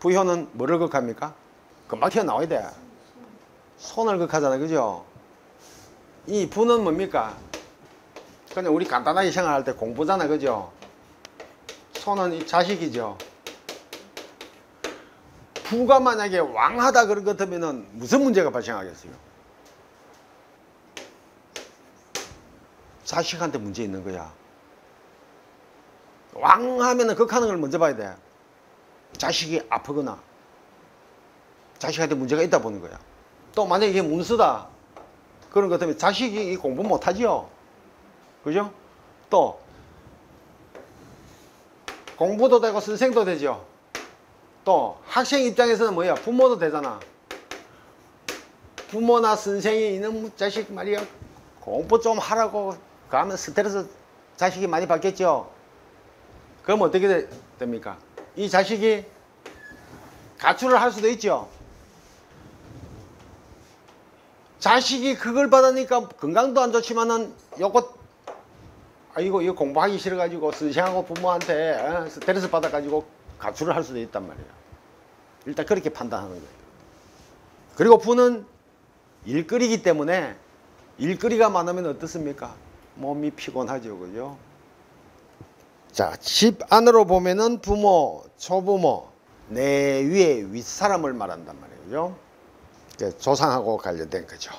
부효는 뭐를 극합니까? 금방 튀어나와야 돼. 손을 극하잖아, 그죠? 이 부는 뭡니까? 그냥 우리 간단하게 생각할 때 공부잖아, 그죠? 손은 이 자식이죠. 부가 만약에 왕하다 그런 것 같으면 무슨 문제가 발생하겠어요? 자식한테 문제 있는 거야. 왕하면 극하는 걸 먼저 봐야 돼. 자식이 아프거나 자식한테 문제가 있다 보는 거야. 또 만약에 이게 문수다 그런 것 때문에 자식이 공부 못하지요. 그죠? 또 공부도 되고 선생도 되죠. 또 학생 입장에서는 뭐야? 부모도 되잖아. 부모나 선생이 있는 자식 말이야 공부 좀 하라고 가면 스트레스 자식이 많이 받겠죠. 그럼 어떻게 됩니까? 이 자식이 가출을 할 수도 있죠. 자식이 그걸 받으니까 건강도 안 좋지만은 요거 아이고 이거 공부하기 싫어가지고 선생하고 부모한테 스트레스 받아가지고 가출을 할 수도 있단 말이에요. 일단 그렇게 판단하는 거예요. 그리고 부는 일거리이기 때문에 일거리가 많으면 어떻습니까? 몸이 피곤하죠, 그죠? 자, 집 안으로 보면은 부모, 조부모, 내 위에 윗사람을 말한단 말이에요. 그죠? 조상하고 관련된 거죠.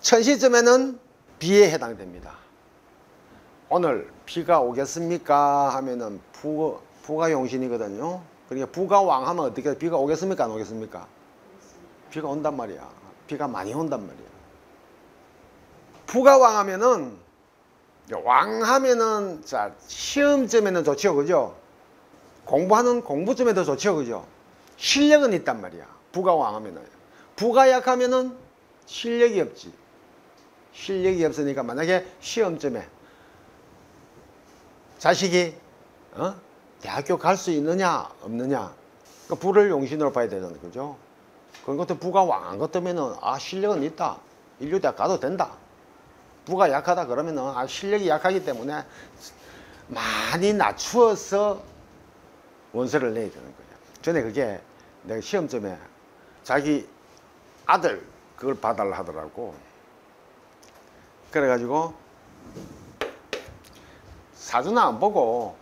천시쯤에는 비에 해당됩니다. 오늘 비가 오겠습니까? 하면은 부가 용신이거든요. 그러니까 부가 왕하면 어떻게 비가 오겠습니까? 안 오겠습니까? 비가 온단 말이야. 비가 많이 온단 말이야. 부가 왕하면은 왕하면은 자 시험점에는 좋지요, 그죠? 공부하는 공부점에 더 좋지요, 그죠? 실력은 있단 말이야. 부가 왕하면은 부가 약하면은 실력이 없지. 실력이 없으니까 만약에 시험점에 자식이 대학교 갈 수 있느냐 없느냐, 그러니까 부를 용신으로 봐야 되잖아요, 그죠? 그런 것도 부가 왕한 것 때문에는 아 실력은 있다, 인류대학 가도 된다. 부가 약하다 그러면은 아 실력이 약하기 때문에 많이 낮추어서 원서를 내야 되는 거예요. 전에 그게 내가 시험점에 자기 아들 그걸 봐달라 하더라고. 그래가지고 사주나 안 보고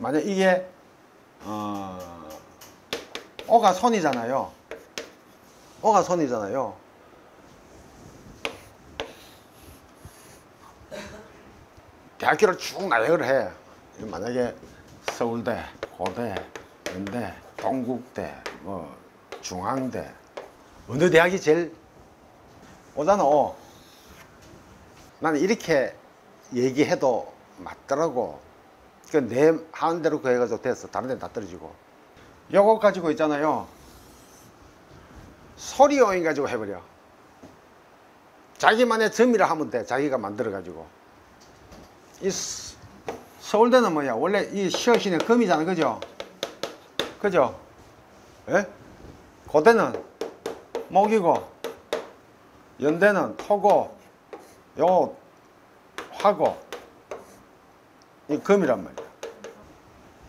만약 이게 오가 손이잖아요. 오가 손이잖아요. 대학교를 쭉 나열을 해. 만약에 서울대, 고대, 연대, 동국대, 뭐 중앙대 어느 대학이 제일 오잖아. 오. 나는 이렇게 얘기해도 맞더라고. 그러니까 내 하는 대로 그 애가 좋댔어. 다른 데는 다 떨어지고. 요거 가지고 있잖아요. 소리 오인 가지고 해버려. 자기만의 점이라 하면 돼. 자기가 만들어가지고. 이 서울대는 뭐야? 원래 이 시어신의 금이잖아, 그죠? 그죠? 예? 고대는 목이고, 연대는 토고, 요 화고, 이 금이란 말이야.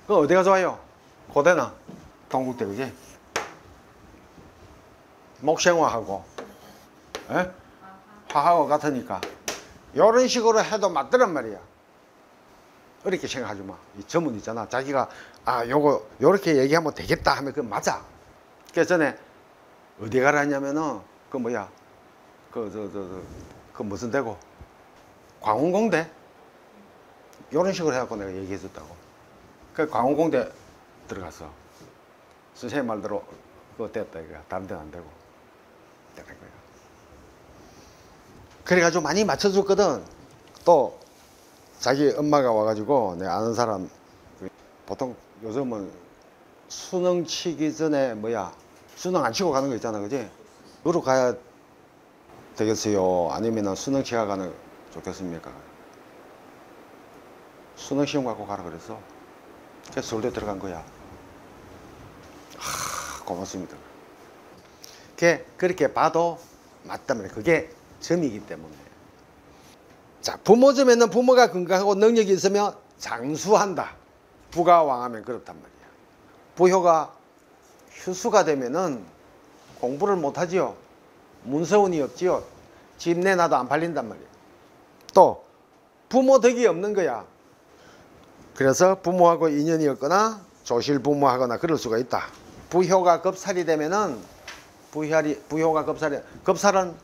그 어디가 좋아요? 고대나 동국대, 그지? 목생화하고, 예? 화하고 같으니까. 요런 식으로 해도 맞더란 말이야. 이렇게 생각하지 마. 이 점은 있잖아. 자기가 아 요거 요렇게 얘기하면 되겠다 하면 그건 맞아. 그 전에 어디 가라 했냐면은 그 뭐야 그 무슨 대고 광운공대 요런 식으로 해갖고 내가 얘기했었다고. 그 광운공대 들어갔어. 선생님 말대로 그거 됐다 이거. 다른 데는 안 되고 되는 거야. 그래가지고 많이 맞춰줬거든. 또 자기 엄마가 와가지고 내가 아는 사람 보통 요즘은 수능 치기 전에 뭐야 수능 안 치고 가는 거 있잖아, 그지? 그로 가야 되겠어요? 아니면 수능 치고 가는 좋겠습니까? 수능 시험 갖고 가라 그랬어. 그래서 서울대 들어간 거야. 하, 고맙습니다. 그렇게 봐도 맞다며. 그게 점이기 때문에. 자, 부모점에는 부모가 건강하고 능력이 있으며 장수한다. 부가 왕하면 그렇단 말이야. 부효가 휴수가 되면은 공부를 못하지요. 문서운이 없지요. 집 내놔도 안 팔린단 말이야. 또 부모 덕이 없는 거야. 그래서 부모하고 인연이 없거나 조실 부모하거나 그럴 수가 있다. 부효가 겁살이 되면은 부효가 겁살이, 겁살은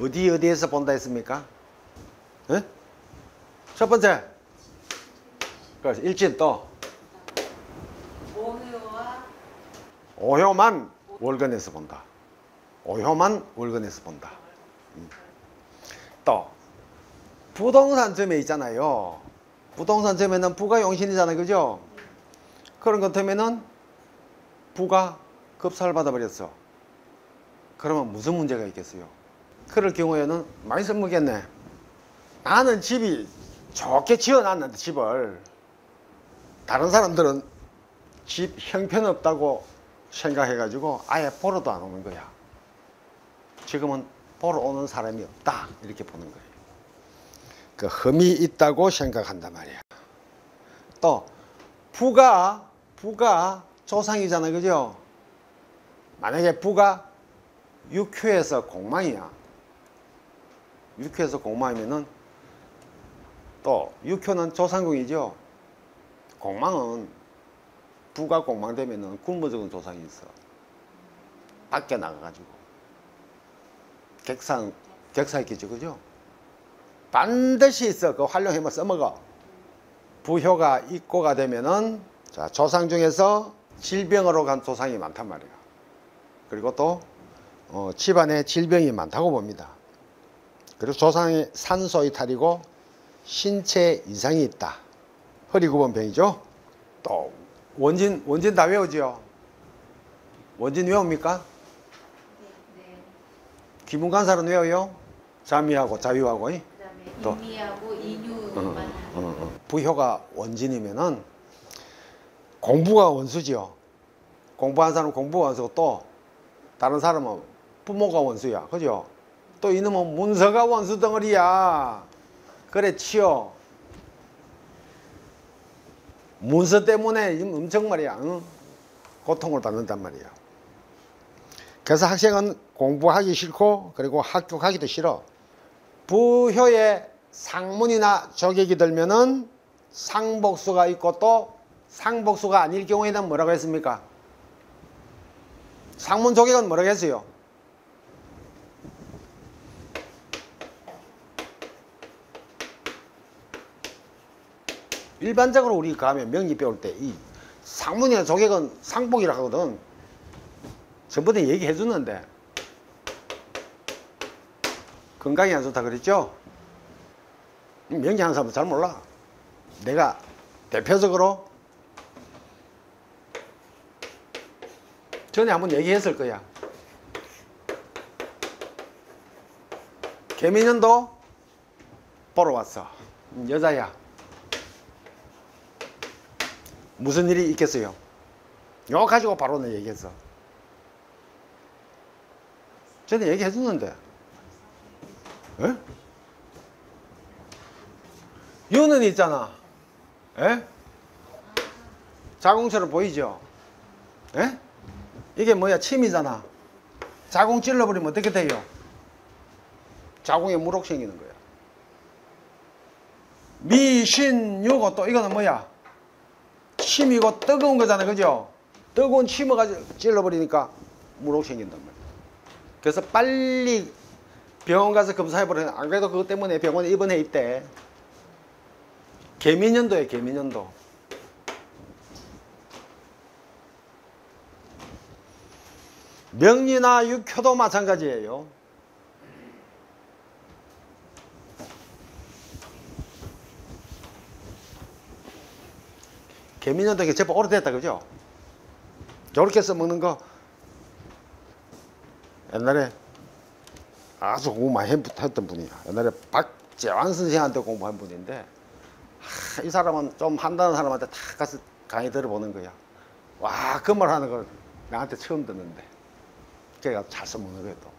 어디에서 본다 했습니까? 에? 첫 번째 그래서 일진 또 오효만 월근에서 본다. 오효만 월근에서 본다. 또 부동산점에 있잖아요. 부동산점에는 부가 용신이잖아요, 그죠? 그런 것 때문에는 부가 급사를 받아버렸어. 그러면 무슨 문제가 있겠어요? 그럴 경우에는 많이 써먹겠네. 나는 집이 좋게 지어놨는데 집을 다른 사람들은 집 형편없다고 생각해가지고 아예 보러도 안 오는 거야. 지금은 보러 오는 사람이 없다 이렇게 보는 거예요. 그 흠이 있다고 생각한단 말이야. 또 부가 조상이잖아, 그죠? 만약에 부가 육효에서 공망이야. 육효에서 공망이면은 또 육효는 조상궁이죠. 공망은 부가 공망되면은 군무적인 조상이 있어. 밖에 나가가지고 객사 있겠죠, 그죠? 반드시 있어. 그 활용해서 써먹어. 부효가 입고가 되면은 자, 조상 중에서 질병으로 간 조상이 많단 말이야. 그리고 또 집안에 질병이 많다고 봅니다. 그리고 조상의 산소 이탈이고 신체 이상이 있다. 허리굽원병이죠. 또 원진 다 외우지요. 원진 외웁니까? 네. 기문간살은 외워요. 자미하고 자유하고. 또 인미하고 인유만. 부효가 원진이면은 공부가 원수지요. 공부한 사람은 공부가 원수고 또 다른 사람은 부모가 원수야, 그죠? 또 이놈은 문서가 원수 덩어리야. 그래 치요. 문서 때문에 엄청 말이야, 응? 고통을 받는단 말이야. 그래서 학생은 공부하기 싫고 그리고 합격하기도 싫어. 부효에 상문이나 조객이 들면은 상복수가 있고 또 상복수가 아닐 경우에는 뭐라고 했습니까? 상문 조객은 뭐라고 했어요? 일반적으로 우리 가면 명리 배울 때 이 상문이나 조객은 상복이라 하거든. 전부터 얘기해 주는데. 건강이 안 좋다 그랬죠? 명리하는 사람은 잘 몰라. 내가 대표적으로 전에 한번 얘기했을 거야. 개미년도 보러 왔어. 여자야. 무슨 일이 있겠어요? 요 가지고 바로는 얘기했어. 전에 얘기해 줬는데. 에? 요는 있잖아. 에? 자궁처럼 보이죠? 에? 이게 뭐야? 침이잖아. 자궁 찔러버리면 어떻게 돼요? 자궁에 물혹 생기는 거야. 미신유고 또 이거는 뭐야? 침이고 뜨거운 거잖아, 그죠? 뜨거운 침을 가지고 찔러버리니까 물혹 생긴단 말이야. 그래서 빨리 병원 가서 검사해보라. 안 그래도 그것 때문에 병원에 입원해 있대. 개미년도에 개미년도. 명리나 육효도 마찬가지예요. 개미년도 제법 오래됐다, 그죠? 저렇게 써먹는 거 옛날에 아주 공부 많이 했던 분이야. 옛날에 박재환 선생한테 공부한 분인데 이 사람은 좀 한다는 사람한테 다 가서 강의 들어보는 거야. 와, 그 말 하는 걸 나한테 처음 듣는데 걔가 잘 써먹는 거야 또.